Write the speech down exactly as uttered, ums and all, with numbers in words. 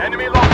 Enemy lost.